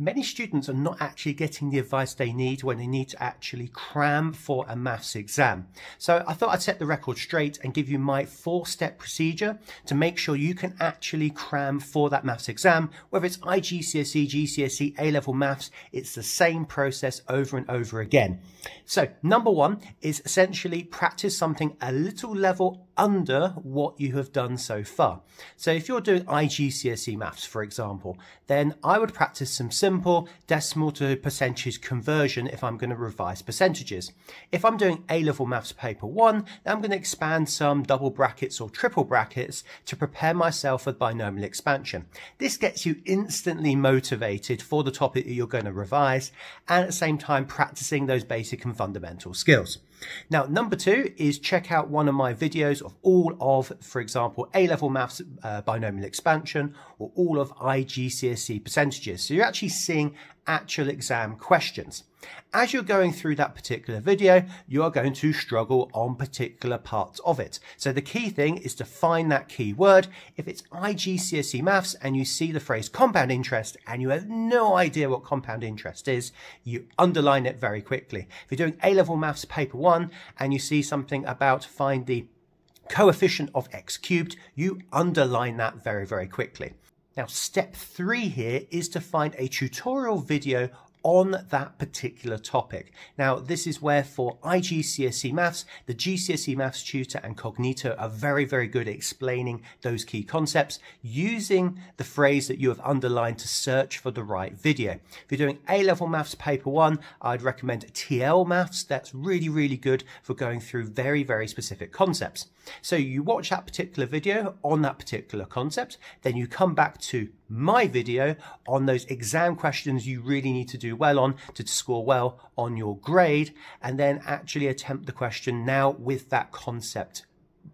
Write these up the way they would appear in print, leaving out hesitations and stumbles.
many students are not actually getting the advice they need when they need to actually cram for a maths exam. So I thought I'd set the record straight and give you my four-step procedure to make sure you can actually cram for that maths exam. Whether it's IGCSE, GCSE, A-level maths, it's the same process over and over again. So number one is essentially practice something a little level under what you have done so far. So if you're doing IGCSE maths, for example, then I would practice some simple decimal to percentage conversion if I'm going to revise percentages. If I'm doing A-level maths paper one, then I'm going to expand some double brackets or triple brackets to prepare myself for binomial expansion. This gets you instantly motivated for the topic that you're going to revise, and at the same time practicing those basic and fundamental skills. Now, number two is check out one of my videos of all of, for example, A-level maths binomial expansion or all of IGCSE percentages. So you're actually seeing actual exam questions. As you're going through that particular video, you are going to struggle on particular parts of it. So the key thing is to find that key word. If it's IGCSE maths and you see the phrase compound interest and you have no idea what compound interest is, you underline it very quickly. If you're doing A-level maths paper one and you see something about find the coefficient of x cubed, you underline that very, very quickly. Now, step three here is to find a tutorial video on that particular topic. Now, this is where for IGCSE Maths, the GCSE Maths Tutor and Cognito are very, very good at explaining those key concepts using the phrase that you have underlined to search for the right video. If you're doing A-level Maths Paper 1, I'd recommend TL Maths. That's really, really good for going through very, very specific concepts. So you watch that particular video on that particular concept, then you come back to my video on those exam questions you really need to do well on to score well on your grade, and then actually attempt the question now with that concept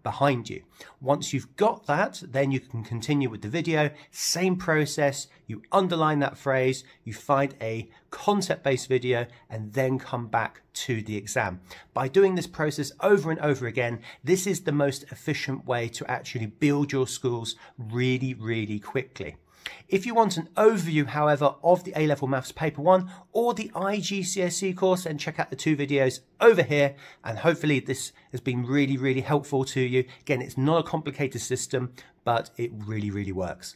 behind you. Once you've got that, then you can continue with the video. Same process, you underline that phrase, you find a concept-based video, and then come back to the exam. By doing this process over and over again, this is the most efficient way to actually build your skills really, really quickly. If you want an overview, however, of the A-level Maths Paper 1 or the IGCSE course, then check out the two videos over here, and hopefully this has been really, really helpful to you. Again, it's not a complicated system, but it really, really works.